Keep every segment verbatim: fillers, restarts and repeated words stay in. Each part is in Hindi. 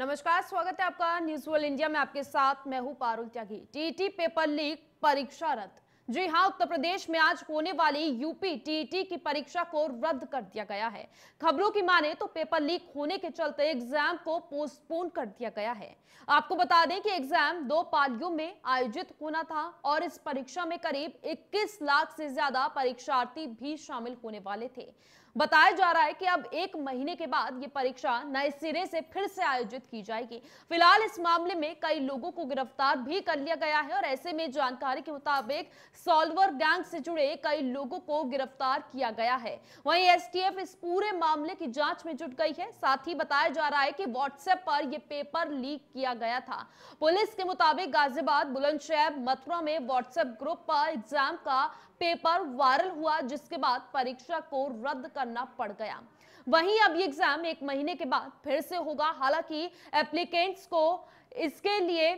नमस्कार, स्वागत है आपका न्यूज़ वर्ल्ड इंडिया में। आपके साथ मैं हूं Parul Tyagi. TET paper leak, परीक्षा रद्द। जी हाँ, उत्तर प्रदेश में आज होने वाली यूपी टीईटी की परीक्षा को रद्द कर दिया गया है। खबरों की माने तो पेपर लीक होने के चलते एग्जाम को पोस्टपोन कर दिया गया है। आपको बता दें कि एग्जाम दो पालियों में आयोजित होना था और इस परीक्षा में करीब इक्कीस लाख से ज्यादा परीक्षार्थी भी शामिल होने वाले थे। बताया जा रहा है कि अब एक महीने के बाद ये परीक्षा नए सिरे से फिर से आयोजित की जाएगी। फिलहाल इस मामले में कई लोगों को गिरफ्तार भी कर लिया गया है और ऐसे में जानकारी के मुताबिक सॉल्वर गैंग से जुड़े कई लोगों को गिरफ्तार किया गया है। वहीं एसटीएफ इस पूरे मामले की जांच में जुट गई है। साथ ही बताया जा रहा है कि व्हाट्सएप पर यह पेपर लीक किया गया था। पुलिस के मुताबिक गाजियाबाद, बुलंदशहर, मथुरा में व्हाट्सएप ग्रुप पर एग्जाम का पेपर वायरल हुआ, जिसके बाद परीक्षा को रद्द करना पड़ गया। वहीं अब ये एग्जाम एक महीने के बाद फिर से होगा। हालांकि एप्लीकेंट्स को इसके लिए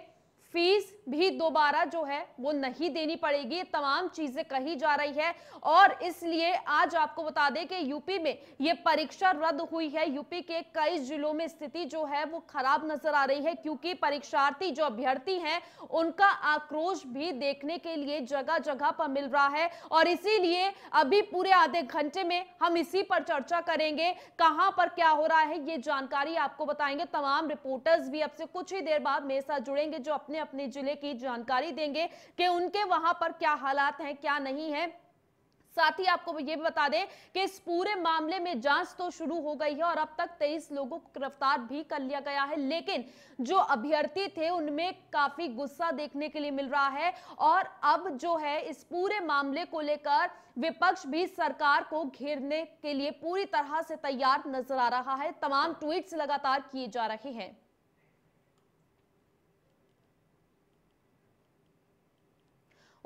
फीस भी दोबारा जो है वो नहीं देनी पड़ेगी, तमाम चीजें कही जा रही है। और इसलिए आज आपको बता दें कि यूपी में ये परीक्षा रद्द हुई है। यूपी के कई जिलों में स्थिति जो है वो खराब नजर आ रही है, क्योंकि परीक्षार्थी जो अभ्यर्थी हैं उनका आक्रोश भी देखने के लिए जगह जगह पर मिल रहा है। और इसीलिए अभी पूरे आधे घंटे में हम इसी पर चर्चा करेंगे, कहाँ पर क्या हो रहा है ये जानकारी आपको बताएंगे। तमाम रिपोर्टर्स भी आपसे कुछ ही देर बाद मेरे साथ जुड़ेंगे, जो अपने अपने जिले की जानकारी देंगे कि उनके वहां पर क्या हालात हैं, क्या नहीं है। साथ ही आपको ये भी बता दें कि इस पूरे मामले में जांच तो शुरू हो गई है और अब तक तेईस लोगों को गिरफ्तार भी कर लिया गया है, लेकिन जो अभ्यर्थी थे उनमें काफी गुस्सा देखने के लिए मिल रहा है। और अब जो है इस पूरे मामले को लेकर विपक्ष भी सरकार को घेरने के लिए पूरी तरह से तैयार नजर आ रहा है। तमाम ट्वीट्स लगातार किए जा रहे हैं।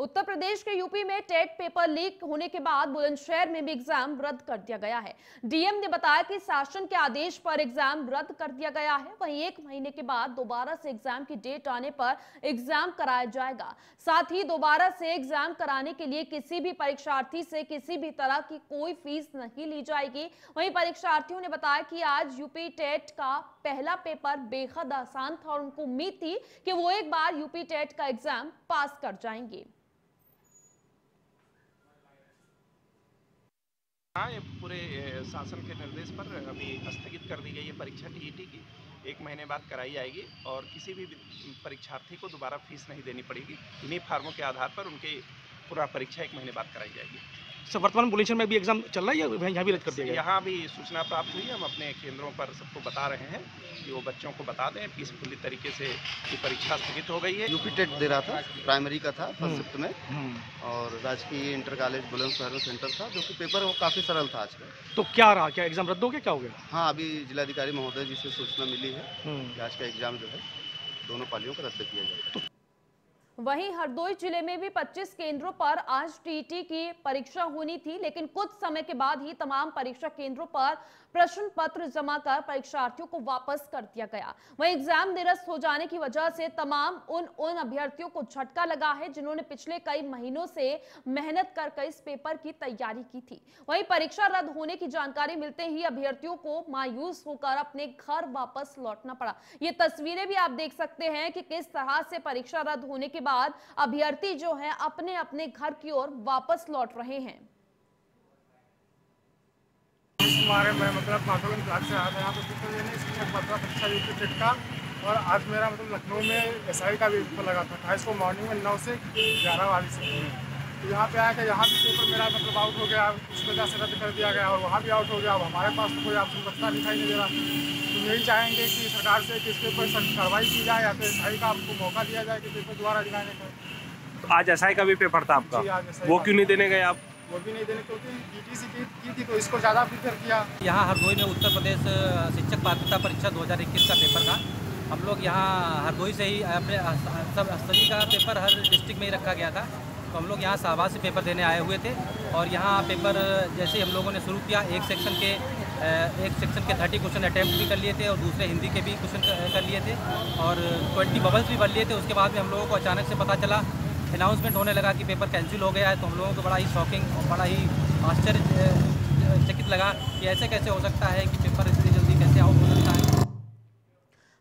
उत्तर प्रदेश के यूपी में टेट पेपर लीक होने के बाद बुलंदशहर में भी एग्जाम रद्द कर दिया गया है। डीएम ने बताया कि शासन के आदेश पर एग्जाम रद्द कर दिया गया है। वहीं एक महीने के बाद दोबारा से एग्जाम की डेट आने पर एग्जाम कराया जाएगा। साथ ही दोबारा से एग्जाम कराने के लिए किसी भी परीक्षार्थी से किसी भी तरह की कोई फीस नहीं ली जाएगी। वहीं परीक्षार्थियों ने बताया कि आज यूपी टेट का पहला पेपर बेहद आसान था और उनको उम्मीद थी कि वो एक बार यूपी टेट का एग्जाम पास कर जाएंगे। हाँ, ये पूरे शासन के निर्देश पर अभी स्थगित कर दी गई है परीक्षा टीईटी की। एक महीने बाद कराई जाएगी और किसी भी परीक्षार्थी को दोबारा फीस नहीं देनी पड़ेगी। इन्हीं फार्मों के आधार पर उनकी पूरा परीक्षा एक महीने बाद कराई जाएगी। सर, वर्तमान बुलंदशहर में भी एग्जाम चल रहा है या यहाँ भी रद्द कर दिया गया? यहाँ भी सूचना प्राप्त हुई है। हम अपने केंद्रों पर सबको बता रहे हैं कि वो बच्चों को बता दें पीसफुली तरीके से ये परीक्षा स्थगित हो गई है। यूपी टेट दे रहा था, प्राइमरी का था फर्स्ट शिफ्ट में, और राजकीय इंटर कॉलेज बुलंदशहर में सेंटर था, जो कि पेपर वो काफ़ी सरल था। आज तो क्या रहा, क्या एग्जाम रद्द हो गया, क्या हो गया? हाँ, अभी जिलाधिकारी महोदय जी से सूचना मिली है कि आज का एग्जाम जो है दोनों पालियों का रद्द किया जाएगा। वहीं हरदोई जिले में भी पच्चीस केंद्रों पर आज टीईटी की परीक्षा होनी थी, लेकिन कुछ समय के बाद ही तमाम परीक्षा केंद्रों पर प्रश्न पत्र जमा कर परीक्षार्थियों को वापस कर दिया गया। वहीं एग्जाम निरस्त हो जाने की वजह से तमाम उन उन अभ्यर्थियों को झटका लगा है जिन्होंने पिछले कई महीनों से मेहनत करके इस पेपर की तैयारी की थी। वहीं परीक्षा रद्द होने की जानकारी मिलते ही अभ्यर्थियों को मायूस होकर अपने घर वापस लौटना पड़ा। ये तस्वीरें भी आप देख सकते हैं कि किस तरह से परीक्षा रद्द होने के बाद अभ्यर्थी जो हैं अपने अपने घर की ओर वापस लौट रहे हैं। हमारे मैं मतलब माधोगंज ब्लॉक से आ रहा हूं, तो मैंने इसमें पत्र परीक्षा यूपी टेट का, और आज मेरा मतलब लखनऊ में एसआई का भी पेपर लगा था अट्ठाईस को मॉर्निंग में नौ से ग्यारह वाली से। तो यहाँ पे आया कि यहाँ भी पेपर मेरा मतलब आउट हो गया, उस वजह से रद्द कर दिया गया, और वहाँ भी आउट हो गया। अब हमारे पास तो कोई आपको पता दिखाई नहीं दे रहा। यही चाहेंगे कि सरकार से किस पेपर पर कार्रवाई की जाए, या फिर एसआई का आपको मौका दिया जाए कि पेपर दोबारा दिलाने का। तो आज एसआई का भी पेपर था आपका, वो क्यों नहीं देने गए आप? वो भी नहीं देने क्योंकि टीटी से की थी तो इसको ज़्यादा प्रीफर किया। यहाँ हरदोई में उत्तर प्रदेश शिक्षक पात्रता परीक्षा दो हज़ार इक्कीस का पेपर था। हम लोग यहाँ हरदोई से ही अपने सब सभी का पेपर हर डिस्ट्रिक्ट में ही रखा गया था, तो हम लोग यहाँ शाहबाद से पेपर देने आए हुए थे। और यहाँ पेपर जैसे हम लोगों ने शुरू किया, एक सेक्शन के एक सेक्शन के थर्टी क्वेश्चन अटैम्प्ट भी कर लिए थे और दूसरे हिंदी के भी क्वेश्चन कर लिए थे और ट्वेंटी बबल्स भी भर लिए थे। उसके बाद में हम लोगों को अचानक से पता चला, अनाउंसमेंट होने लगा कि पेपर कैंसिल हो गया है, तो हम लोगों को बड़ा ही शॉकिंग, बड़ा ही आश्चर्यचकित लगा कि ऐसे कैसे हो सकता है कि पेपर इतनी जल्दी कैसे आउट हो सकता है।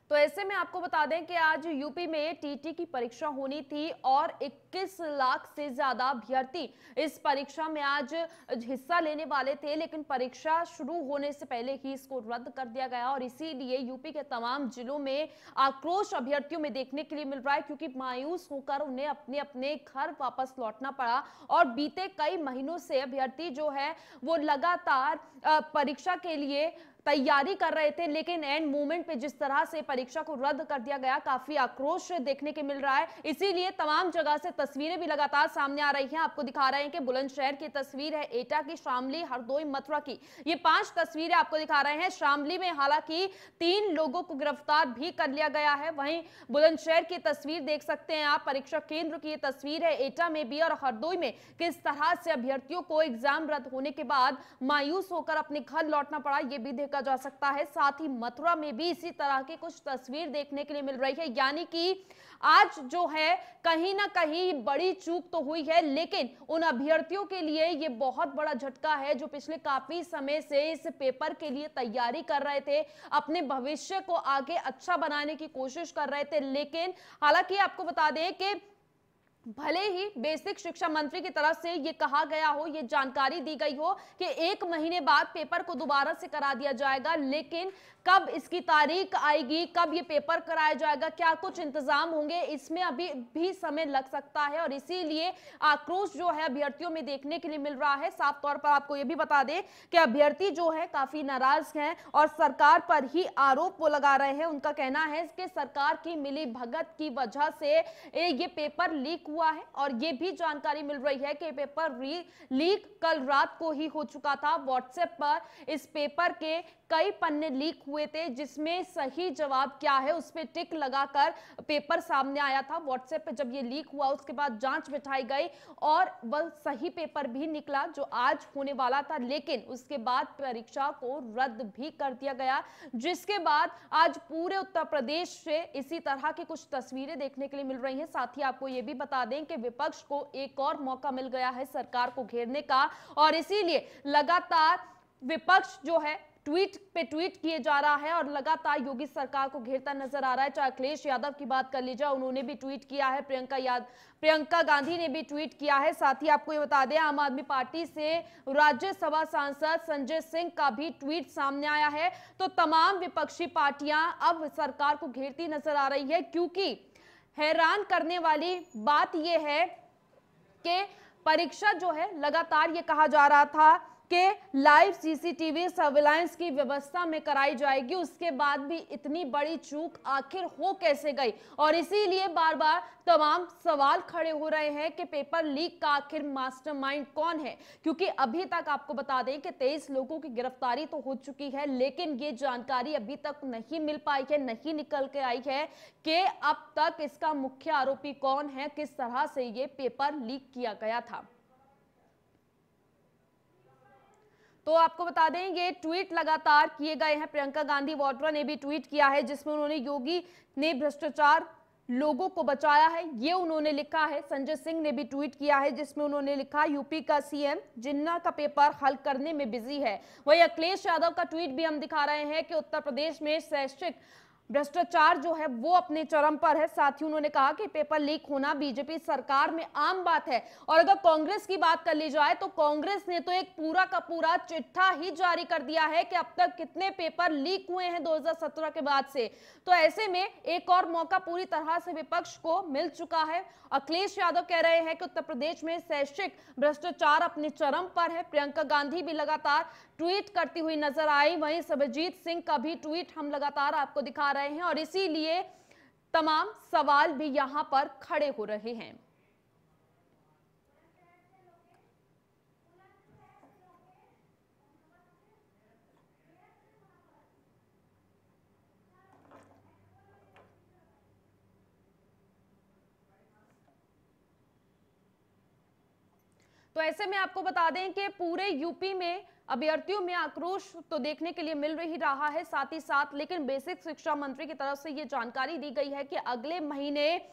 तो ऐसे में आपको बता दें कि आज यूपी में टीटी की परीक्षा होनी थी और इक्कीस लाख से ज्यादा अभ्यर्थी इस परीक्षा में आज हिस्सा लेने वाले थे, लेकिन परीक्षा शुरू होने से पहले ही इसको रद्द कर दिया गया और इसीलिए यूपी के तमाम जिलों में आक्रोश अभ्यर्थियों में देखने के लिए मिल रहा है, क्योंकि मायूस होकर उन्हें अपने अपने घर वापस लौटना पड़ा। और बीते कई महीनों से अभ्यर्थी जो है वो लगातार परीक्षा के लिए तैयारी कर रहे थे, लेकिन एंड मोमेंट पे जिस तरह से परीक्षा को रद्द कर दिया गया, काफी आक्रोश देखने के मिल रहा है। इसीलिए तमाम जगह से तस्वीरें भी लगातार सामने आ रही हैं। आपको दिखा रहे हैं कि बुलंदशहर की तस्वीर है, एटा की, शामली, हरदोई, मथुरा की, ये पांच तस्वीरें आपको दिखा रहे हैं। शामली में हालांकि तीन लोगों को गिरफ्तार भी कर लिया गया है, वहीं बुलंदशहर की तस्वीर देख सकते हैं आप, परीक्षा केंद्र की ये तस्वीर है, एटा में भी और हरदोई में किस तरह से अभ्यर्थियों को एग्जाम रद्द होने के बाद मायूस होकर अपने घर लौटना पड़ा, ये भी का जा सकता है। साथ ही मथुरा में भी इसी तरह की कुछ तस्वीर देखने के लिए मिल रही है, यानी कि आज जो है कहीं ना कहीं बड़ी चूक तो हुई है, लेकिन उन अभ्यर्थियों के लिए ये बहुत बड़ा झटका है जो पिछले काफी समय से इस पेपर के लिए तैयारी कर रहे थे, अपने भविष्य को आगे अच्छा बनाने की कोशिश कर रहे थे। लेकिन हालांकि आपको बता दें कि भले ही बेसिक शिक्षा मंत्री की तरफ से ये कहा गया हो, ये जानकारी दी गई हो कि एक महीने बाद पेपर को दोबारा से करा दिया जाएगा, लेकिन कब इसकी तारीख आएगी, कब ये पेपर कराया जाएगा, क्या कुछ इंतजाम होंगे, इसमें अभी भी समय लग सकता है और इसीलिए आक्रोश जो है अभ्यर्थियों में देखने के लिए मिल रहा है। साफ तौर पर आपको ये भी बता दें कि अभ्यर्थी जो है काफी नाराज हैं और सरकार पर ही आरोप वो लगा रहे हैं। उनका कहना है कि सरकार की मिलीभगत की वजह से ये पेपर लीक हुआ है और ये भी जानकारी मिल रही है कि पेपर लीक कल रात को ही हो चुका था। व्हाट्सएप पर इस पेपर के कई पन्ने लीक हुए थे, जिसमें सही जवाब क्या है उस पे टिक लगाकर पेपर सामने आया था। व्हाट्सएप पे जब ये लीक हुआ उसके बाद जांच बिठाई गई और वह सही पेपर भी निकला जो आज होने वाला था, लेकिन उसके बाद परीक्षा को रद्द भी कर दिया गया, जिसके बाद आज पूरे उत्तर प्रदेश से इसी तरह की कुछ तस्वीरें देखने के लिए मिल रही हैं। साथ ही आपको ये भी बता दें कि विपक्ष को एक और मौका मिल गया है सरकार को घेरने का और इसीलिए लगातार विपक्ष जो है ट्वीट पे ट्वीट किए जा रहा है और लगातार योगी सरकार को घेरता नजर आ रहा है। चाहे अखिलेश यादव की बात कर लीजिए, उन्होंने भी ट्वीट किया है, प्रियंका याद प्रियंका गांधी ने भी ट्वीट किया है। साथ ही आपको ये बता दें आम आदमी पार्टी से राज्यसभा सांसद संजय सिंह का भी ट्वीट सामने आया है। तो तमाम विपक्षी पार्टियां अब सरकार को घेरती नजर आ रही है, क्योंकि हैरान करने वाली बात यह है कि परीक्षा जो है लगातार ये कहा जा रहा था के लाइव सीसीटीवी सर्विलांस की व्यवस्था में कराई जाएगी, उसके बाद भी इतनी बड़ी चूक आखिर हो कैसे गई और इसीलिए बार बार तमाम सवाल खड़े हो रहे हैं कि पेपर लीक का आखिर मास्टरमाइंड कौन है। क्योंकि अभी तक आपको बता दें कि तेईस लोगों की गिरफ्तारी तो हो चुकी है, लेकिन ये जानकारी अभी तक नहीं मिल पाई है, नहीं निकल के आई है कि अब तक इसका मुख्य आरोपी कौन है, किस तरह से ये पेपर लीक किया गया था। तो आपको बता दें ये ट्वीट लगातार किए गए हैं। प्रियंका गांधी वाड्रा ने भी ट्वीट किया है जिसमें उन्होंने योगी ने भ्रष्टाचार लोगों को बचाया है, ये उन्होंने लिखा है। संजय सिंह ने भी ट्वीट किया है जिसमें उन्होंने लिखा यूपी का सीएम जिन्ना का पेपर हल करने में बिजी है। वही अखिलेश यादव का ट्वीट भी हम दिखा रहे हैं कि उत्तर प्रदेश में शैक्षिक भ्रष्टाचार जो है वो अपने चरम पर है। साथ ही उन्होंने कहा कि पेपर लीक होना बीजेपी सरकार में आम बात है। और अगर कांग्रेस की बात कर ली जाए तो कांग्रेस ने तो एक पूरा का पूरा चिट्ठा ही जारी कर दिया है कि अब तक कितने पेपर लीक हुए हैं दो हज़ार सत्रह के बाद से। तो ऐसे में एक और मौका पूरी तरह से विपक्ष को मिल चुका है। अखिलेश यादव कह रहे हैं कि उत्तर प्रदेश में शैक्षिक भ्रष्टाचार अपने चरम पर है। प्रियंका गांधी भी लगातार ट्वीट करती हुई नजर आई। वहीं सरबजीत सिंह का भी ट्वीट हम लगातार आपको दिखा रहे हैं और इसीलिए तमाम सवाल भी यहां पर खड़े हो रहे हैं। तो ऐसे में आपको बता दें कि पूरे यूपी में अभ्यर्थियों में आक्रोश तो देखने के लिए मिल ही रहा है, साथ ही साथ लेकिन बेसिक शिक्षा मंत्री की तरफ से ये जानकारी दी गई है कि अगले महीने